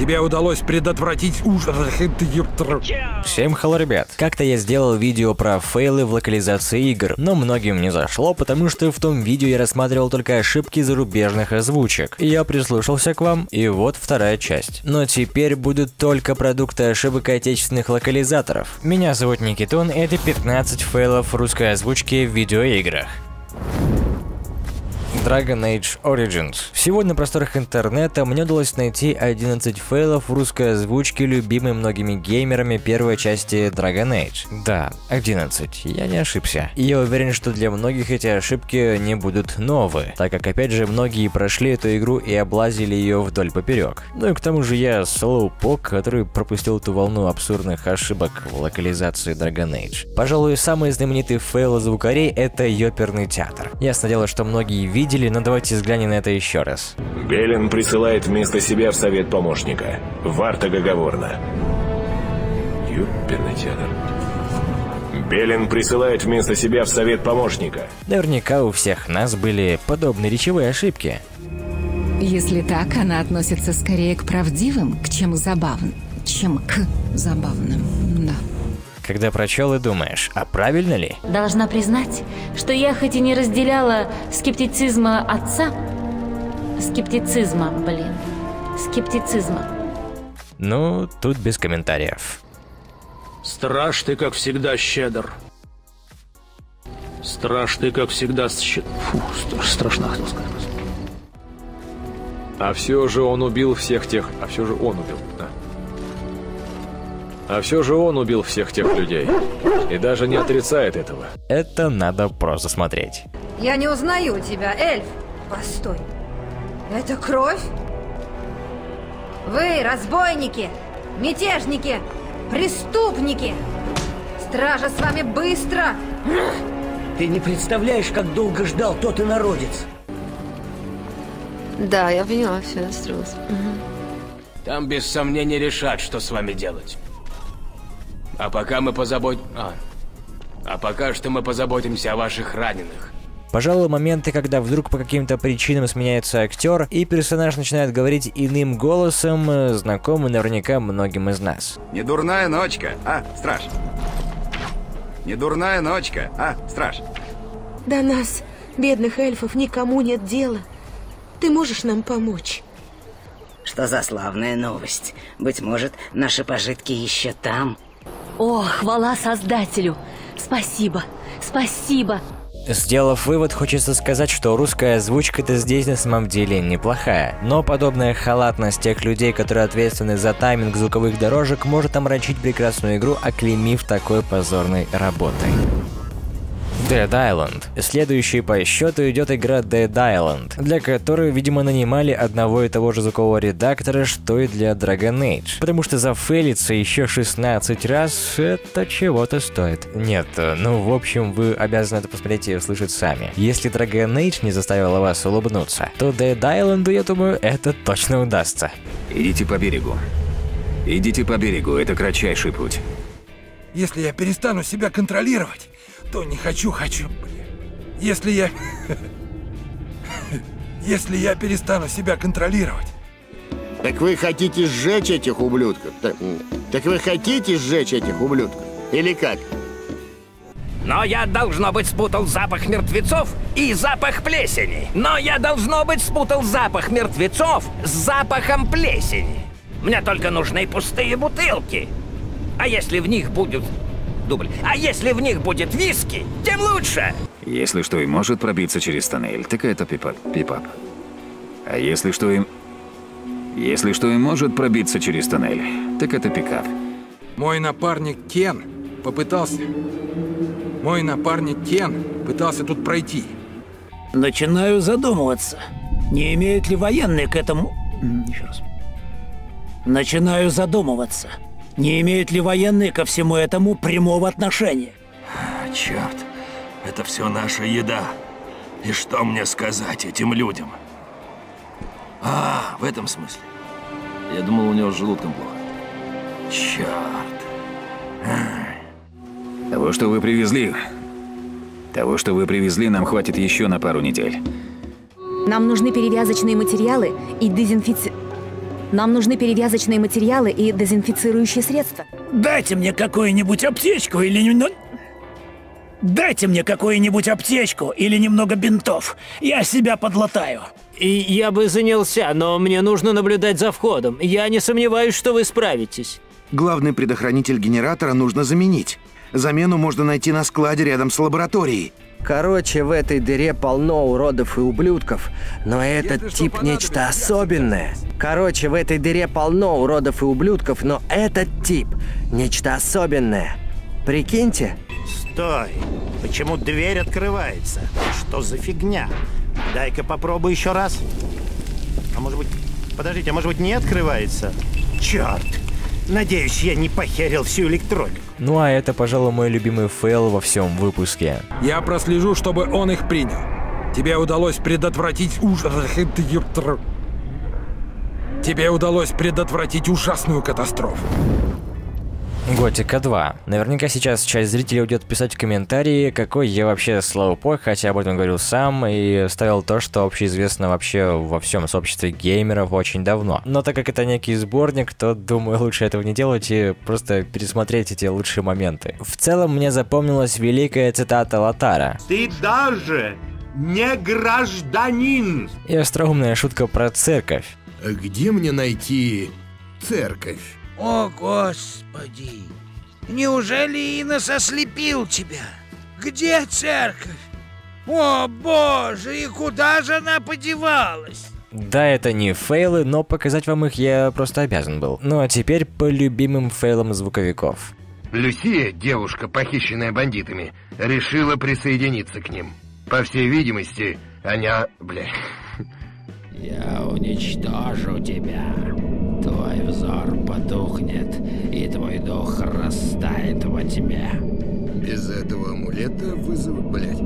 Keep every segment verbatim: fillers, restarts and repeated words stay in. Тебе удалось предотвратить ужас. Всем хелло, ребят. Как-то я сделал видео про фейлы в локализации игр, но многим не зашло, потому что в том видео я рассматривал только ошибки зарубежных озвучек. Я прислушался к вам, и вот вторая часть. Но теперь будут только продукты ошибок отечественных локализаторов. Меня зовут Никитун, и это пятнадцать фейлов русской озвучки в видеоиграх. Dragon Age Origins. Всего на просторах интернета мне удалось найти одиннадцать фейлов в русской озвучке любимой многими геймерами первой части Dragon Age. Да, одиннадцать, я не ошибся. И я уверен, что для многих эти ошибки не будут новые, так как опять же многие прошли эту игру и облазили ее вдоль поперек. Ну и к тому же я слоупок, который пропустил ту волну абсурдных ошибок в локализации Dragon Age. Пожалуй, самый знаменитый фейл звукарей — это ёперный театр. Ясно дело, что многие видео видели, но давайте взглянем на это еще раз. Белин присылает вместо себя в совет помощника. Варта Гаговорна. Ёперный театр. Белин присылает вместо себя в совет помощника. Наверняка у всех нас были подобные речевые ошибки. Если так, она относится скорее к правдивым, к чем забавным, чем к забавным, да. Когда прочел и думаешь, а правильно ли? Должна признать, что я хоть и не разделяла скептицизма отца, скептицизма, блин, скептицизма. Ну, тут без комментариев. Страж ты, как всегда, щедр. Страж ты, как всегда, щедр. Фу, страшно хотел сказать. А все же он убил всех тех, а все же он убил, да. А все же он убил всех тех людей. И даже не отрицает этого. Это надо просто смотреть. Я не узнаю тебя, эльф. Постой. Это кровь? Вы разбойники, мятежники, преступники. Стража с вами быстро. Ты не представляешь, как долго ждал тот инородец. Да, я поняла, все, настроилась. Угу. Там без сомнения решат, что с вами делать. А пока мы позабо... а. а пока что мы позаботимся о ваших раненых. Пожалуй, моменты, когда вдруг по каким-то причинам сменяется актер, и персонаж начинает говорить иным голосом, знакомы наверняка многим из нас. Недурная ночка, а, страж? Недурная ночка, а, страж? До нас, бедных эльфов, никому нет дела. Ты можешь нам помочь? Что за славная новость? Быть может, наши пожитки еще там? О, хвала Создателю! Спасибо, спасибо! Сделав вывод, хочется сказать, что русская озвучка-то здесь на самом деле неплохая. Но подобная халатность тех людей, которые ответственны за тайминг звуковых дорожек, может омрачить прекрасную игру, оклеймив такой позорной работой. Dead Island. Следующей по счету идет игра Dead Island, для которой, видимо, нанимали одного и того же звукового редактора, что и для Dragon Age. Потому что зафейлиться еще шестнадцать раз — это чего-то стоит. Нет, ну в общем, вы обязаны это посмотреть и услышать сами. Если Dragon Age не заставила вас улыбнуться, то Dead Island, я думаю, это точно удастся. Идите по берегу. Идите по берегу, это кратчайший путь. Если я перестану себя контролировать, то не хочу, хочу, блин. Если я... Если я перестану себя контролировать. Так вы хотите сжечь этих ублюдков? Так, так вы хотите сжечь этих ублюдков? Или как? Но я, должно быть, спутал запах мертвецов и запах плесени. Но я, должно быть, спутал запах мертвецов с запахом плесени. Мне только нужны пустые бутылки. А если в них будет... дубль. А если в них будет виски, тем лучше! Если что и может пробиться через тоннель, так это пипап. пипап. А если что им... Если что и может пробиться через тоннель, так это пикап. Мой напарник Кен попытался... Мой напарник Кен пытался тут пройти. Начинаю задумываться, не имеют ли военные к этому... Еще раз. Начинаю задумываться. Не имеют ли военные ко всему этому прямого отношения? А, черт, это все наша еда. И что мне сказать этим людям? А, в этом смысле. Я думал, у него с желудком плохо. Черт. А. Того, что вы привезли, того, что вы привезли, нам хватит еще на пару недель. Нам нужны перевязочные материалы и дезинфици... Нам нужны перевязочные материалы и дезинфицирующие средства. Дайте мне какую-нибудь аптечку или... Дайте мне какую-нибудь аптечку или немного бинтов. Я себя подлатаю. И я бы занялся, но мне нужно наблюдать за входом. Я не сомневаюсь, что вы справитесь. Главный предохранитель генератора нужно заменить. Замену можно найти на складе рядом с лабораторией. Короче, в этой дыре полно уродов и ублюдков, но этот Если тип нечто особенное. Короче, в этой дыре полно уродов и ублюдков, но этот тип нечто особенное. Прикиньте? Стой! Почему дверь открывается? Что за фигня? Дай-ка попробуй еще раз. А может быть... Подождите, а может быть не открывается? Черт! Надеюсь, я не похерил всю электронику. Ну а это, пожалуй, мой любимый фейл во всем выпуске. Я прослежу, чтобы он их принял. Тебе удалось предотвратить ужас... Тебе удалось предотвратить ужасную катастрофу. Готика два. Наверняка сейчас часть зрителей уйдет писать в комментарии, какой я вообще слоупок, хотя об этом говорил сам и ставил то, что общеизвестно вообще во всем сообществе геймеров очень давно. Но так как это некий сборник, то, думаю, лучше этого не делать и просто пересмотреть эти лучшие моменты. В целом, мне запомнилась великая цитата Лотара. «Ты даже не гражданин!» И остроумная шутка про церковь. Где мне найти церковь? О, Господи! Неужели Инос ослепил тебя? Где церковь? О, Боже, и куда же она подевалась? Да, это не фейлы, но показать вам их я просто обязан был. Ну а теперь по любимым фейлам звуковиков. Люсия, девушка, похищенная бандитами, решила присоединиться к ним. По всей видимости, она... Бля... Я уничтожу тебя. Твой взор потухнет, и твой дух растает во тьме. Без этого амулета вызовут, блядь.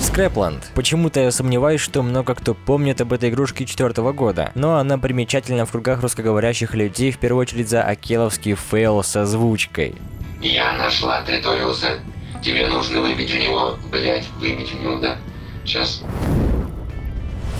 Скрапланд. Почему-то я сомневаюсь, что много кто помнит об этой игрушке четвёртого года, но она примечательна в кругах русскоговорящих людей, в первую очередь за акеловский фейл со озвучкой. Я нашла Треториуса. Тебе нужно выбить у него, блядь, выбить у него, да? Сейчас...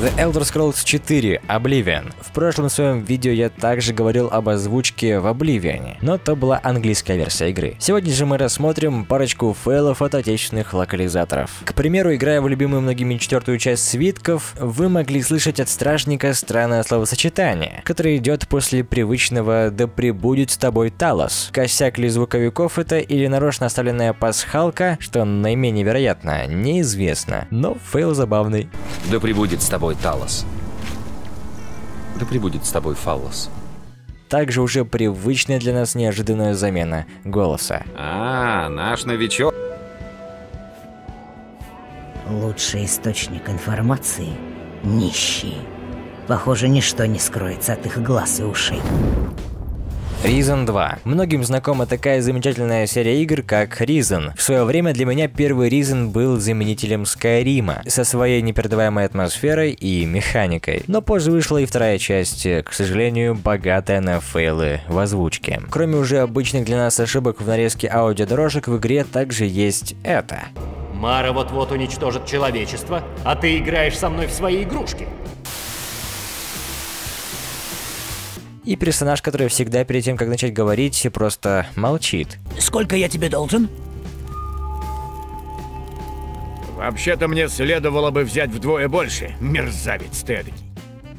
The Elder Scrolls четыре: Oblivion. В прошлом своем видео я также говорил об озвучке в Oblivion, но то была английская версия игры. Сегодня же мы рассмотрим парочку фейлов от отечественных локализаторов. К примеру, играя в любимую многими четвертую часть свитков, вы могли слышать от стражника странное словосочетание, которое идет после привычного «да пребудет с тобой Талос». Косяк ли звуковиков это или нарочно оставленная пасхалка, что наименее вероятно, неизвестно, но фейл забавный. Да пребудет с тобой Талос. Да прибудет с тобой Фаллос. Также уже привычная для нас неожиданная замена голоса. А, наш новичок. Лучший источник информации – нищие. Похоже, ничто не скроется от их глаз и ушей. Ризен два. Многим знакома такая замечательная серия игр, как Risen. В свое время для меня первый Risen был заменителем Скайрима, со своей непередаваемой атмосферой и механикой. Но позже вышла и вторая часть, к сожалению, богатая на фейлы в озвучке. Кроме уже обычных для нас ошибок в нарезке аудиодорожек, в игре также есть это. Мара вот-вот уничтожит человечество, а ты играешь со мной в свои игрушки. И персонаж, который всегда перед тем, как начать говорить, просто молчит. Сколько я тебе должен? Вообще-то мне следовало бы взять вдвое больше, мерзавец ты эдакий.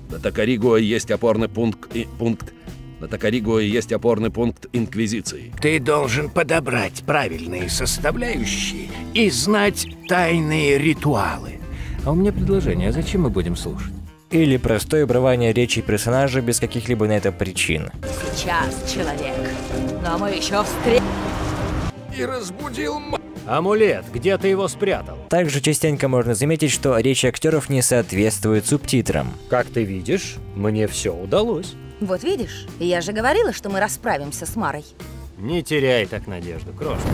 На Токаригуа есть опорный пункт... И, пункт. На Токаригуа есть опорный пункт Инквизиции. Ты должен подобрать правильные составляющие и знать тайные ритуалы. А у меня предложение, а зачем мы будем слушать? Или простое обрывание речи персонажа без каких-либо на это причин. Сейчас, человек, но мы еще встретим. И разбудил м... Амулет, где ты его спрятал? Также частенько можно заметить, что речь актеров не соответствует субтитрам. Как ты видишь, мне все удалось. Вот видишь, я же говорила, что мы расправимся с Марой. Не теряй так надежду, крошка.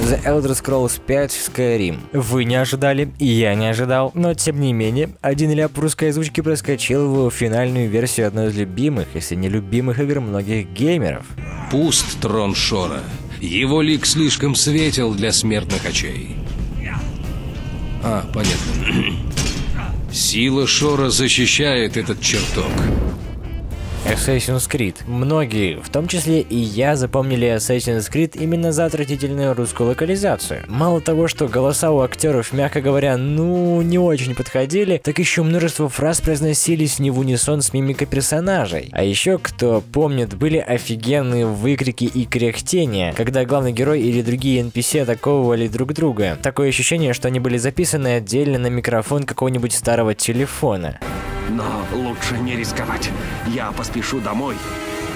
The Elder Scrolls пять: Skyrim. Вы не ожидали, и я не ожидал, но тем не менее, один ляп русской озвучки проскочил в финальную версию одной из любимых, если не любимых игр многих геймеров. Пуст трон Шора. Его лик слишком светел для смертных очей. А, понятно. Сила Шора защищает этот чертог. Assassin's Creed. Многие, в том числе и я, запомнили Assassin's Creed именно за отвратительную русскую локализацию. Мало того, что голоса у актеров, мягко говоря, ну не очень подходили, так еще множество фраз произносились не в унисон с мимикой персонажей. А еще, кто помнит, были офигенные выкрики и кряхтения, когда главный герой или другие эн пи си атаковывали друг друга. Такое ощущение, что они были записаны отдельно на микрофон какого-нибудь старого телефона. Но лучше не рисковать. Я поспешу домой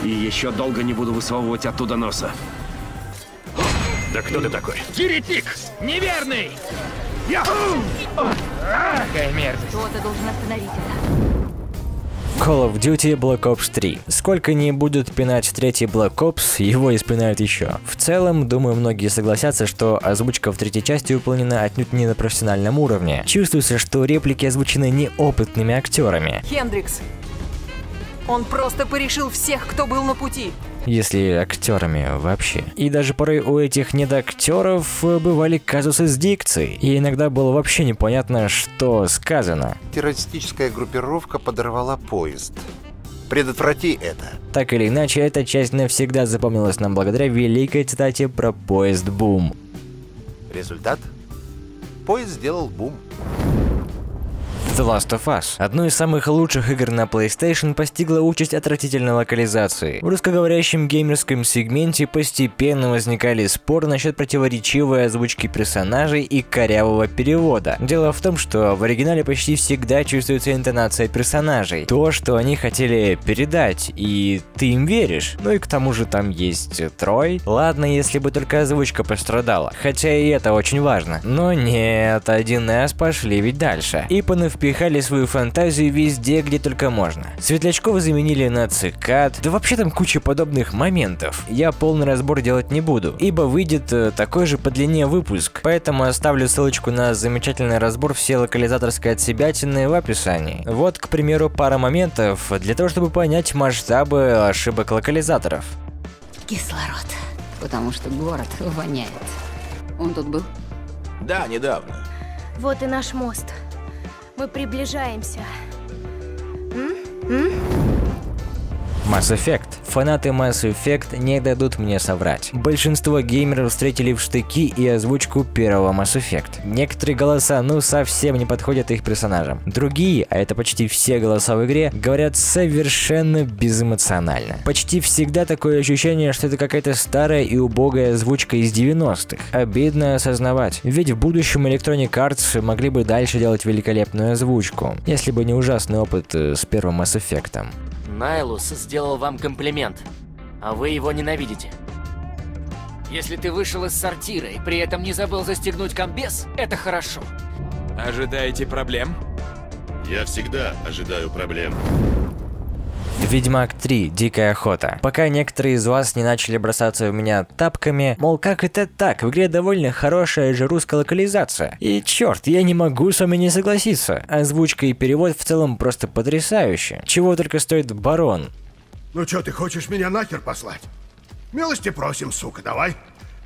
и еще долго не буду высовывать оттуда носа. Да кто ты такой? Еретик! Неверный! Я... Какая мерзость! Кто-то должен остановить это. Call of Duty Black Ops три. Сколько не будут пинать третий Black Ops, его испинают еще. В целом, думаю, многие согласятся, что озвучка в третьей части выполнена отнюдь не на профессиональном уровне. Чувствуется, что реплики озвучены неопытными актерами. Хендрикс. Он просто порешил всех, кто был на пути. Если актерами вообще. И даже порой у этих недоактеров бывали казусы с дикцией, и иногда было вообще непонятно, что сказано. Террористическая группировка подорвала поезд. Предотврати это. Так или иначе, эта часть навсегда запомнилась нам благодаря великой цитате про поезд бум. Результат? Поезд сделал бум. The Last of Us. Одну из самых лучших игр на PlayStation постигла участь отвратительной локализации. В русскоговорящем геймерском сегменте постепенно возникали споры насчет противоречивой озвучки персонажей и корявого перевода. Дело в том, что в оригинале почти всегда чувствуется интонация персонажей, то, что они хотели передать, и ты им веришь. Ну и к тому же там есть Трой. Ладно, если бы только озвучка пострадала, хотя и это очень важно. Но нет, один эс пошли ведь дальше. И понафиг пихали свою фантазию везде, где только можно. Светлячков заменили на цикад, да вообще там куча подобных моментов. Я полный разбор делать не буду, ибо выйдет такой же по длине выпуск, поэтому оставлю ссылочку на замечательный разбор всей локализаторской отсебятины в описании. Вот, к примеру, пара моментов для того, чтобы понять масштабы ошибок локализаторов. Кислород, потому что город воняет. Он тут был? Да, недавно. Вот и наш мост. Мы приближаемся. М? М? Mass Effect. Фанаты Mass Effect не дадут мне соврать. Большинство геймеров встретили в штыки и озвучку первого Mass Effect. Некоторые голоса ну совсем не подходят их персонажам. Другие, а это почти все голоса в игре, говорят совершенно безэмоционально. Почти всегда такое ощущение, что это какая-то старая и убогая озвучка из девяностых. Обидно осознавать. Ведь в будущем Electronic Arts могли бы дальше делать великолепную озвучку, если бы не ужасный опыт с первым Mass Effect. Найлус сделал вам комплимент, а вы его ненавидите. Если ты вышел из сортира и при этом не забыл застегнуть комбез, это хорошо. Ожидаете проблем? Я всегда ожидаю проблем. Ведьмак три. Дикая охота. Пока некоторые из вас не начали бросаться в меня тапками, мол, как это так, в игре довольно хорошая же русская локализация. И черт, я не могу с вами не согласиться. Озвучка и перевод в целом просто потрясающе. Чего только стоит барон. Ну чё, ты хочешь меня нахер послать? Милости просим, сука, давай.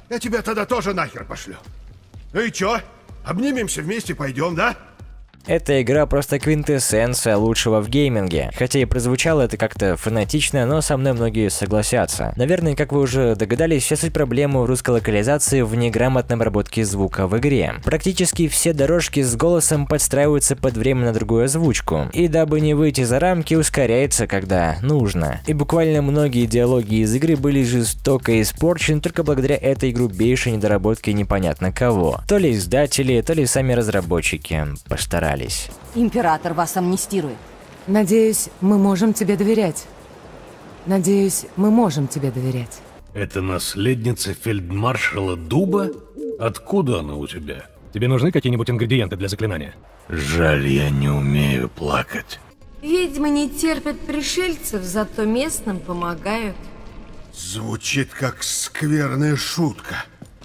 Я тебя тогда тоже нахер пошлю. Ну и чё? Обнимемся вместе, пойдем, да? Эта игра просто квинтэссенция лучшего в гейминге. Хотя и прозвучало это как-то фанатично, но со мной многие согласятся. Наверное, как вы уже догадались, вся суть проблемы русской локализации в неграмотной обработке звука в игре. Практически все дорожки с голосом подстраиваются под временно другую озвучку. И дабы не выйти за рамки, ускоряется, когда нужно. И буквально многие диалоги из игры были жестоко испорчены только благодаря этой грубейшей недоработке непонятно кого. То ли издатели, то ли сами разработчики постарались. Император вас амнистирует. Надеюсь, мы можем тебе доверять. Надеюсь, мы можем тебе доверять. Это наследница фельдмаршала Дуба? Откуда она у тебя? Тебе нужны какие-нибудь ингредиенты для заклинания? Жаль, я не умею плакать. Ведьмы не терпят пришельцев, зато местным помогают. Звучит как скверная шутка.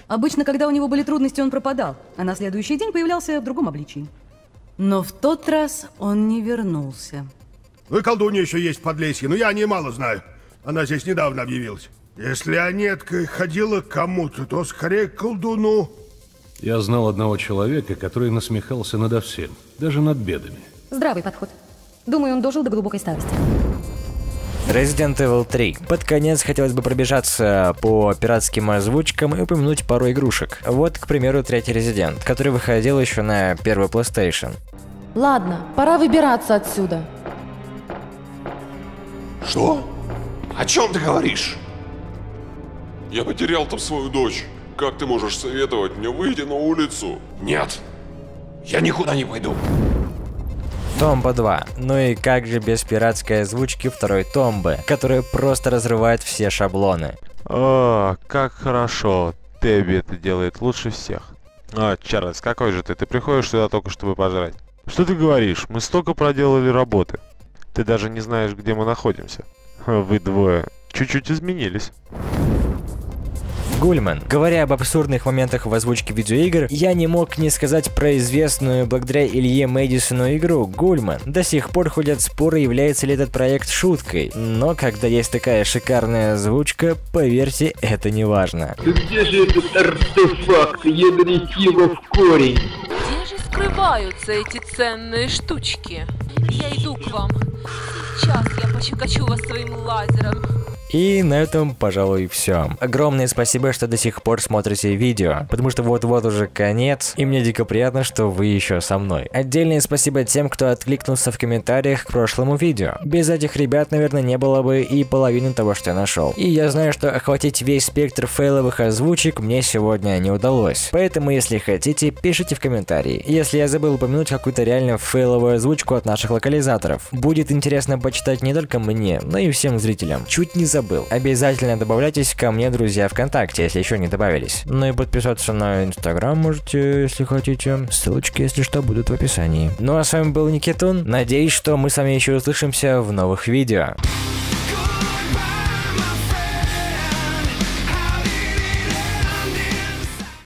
Обычно, когда у него были трудности, он пропадал, а на следующий день появлялся в другом обличии. Но в тот раз он не вернулся. Ну и колдунья еще есть в Подлесье, но я о ней мало знаю. Она здесь недавно объявилась. Если Анетка ходила к кому-то, то скорее к колдуну. Я знал одного человека, который насмехался надо всем, даже над бедами. Здравый подход. Думаю, он дожил до глубокой старости. Resident Evil три. Под конец хотелось бы пробежаться по пиратским озвучкам и упомянуть пару игрушек. Вот, к примеру, третий Resident, который выходил еще на первый PlayStation. Ладно, пора выбираться отсюда. Что? О чем ты говоришь? Я потерял там свою дочь. Как ты можешь советовать мне выйти на улицу? Нет, я никуда не пойду. Томба два. Ну и как же без пиратской озвучки второй Томбы, которая просто разрывает все шаблоны. О, как хорошо. Тебби это делает лучше всех. О, Чарльз, какой же ты? Ты приходишь сюда только чтобы пожрать. Что ты говоришь? Мы столько проделали работы. Ты даже не знаешь, где мы находимся. Вы двое чуть-чуть изменились. Гульман. Говоря об абсурдных моментах в озвучке видеоигр, я не мог не сказать про известную благодаря Илье Мэдисону игру Гульман. До сих пор ходят споры, является ли этот проект шуткой, но когда есть такая шикарная озвучка, поверьте, это не важно. Где же этот артефакт? Ядрить его в корень. Где же скрываются эти ценные штучки? Я иду к вам. Сейчас я пощекочу вас своим лазером. И на этом, пожалуй, все. Огромное спасибо, что до сих пор смотрите видео, потому что вот-вот уже конец, и мне дико приятно, что вы еще со мной. Отдельное спасибо тем, кто откликнулся в комментариях к прошлому видео. Без этих ребят, наверное, не было бы и половины того, что я нашел. И я знаю, что охватить весь спектр фейловых озвучек мне сегодня не удалось. Поэтому, если хотите, пишите в комментарии. Если я забыл упомянуть какую-то реально фейловую озвучку от наших локализаторов, будет интересно почитать не только мне, но и всем зрителям. Чуть не забыл. Был. Обязательно добавляйтесь ко мне, друзья, ВКонтакте, если еще не добавились. Ну и подписаться на Инстаграм можете, если хотите. Ссылочки, если что, будут в описании. Ну а с вами был Никитун. Надеюсь, что мы с вами еще услышимся в новых видео.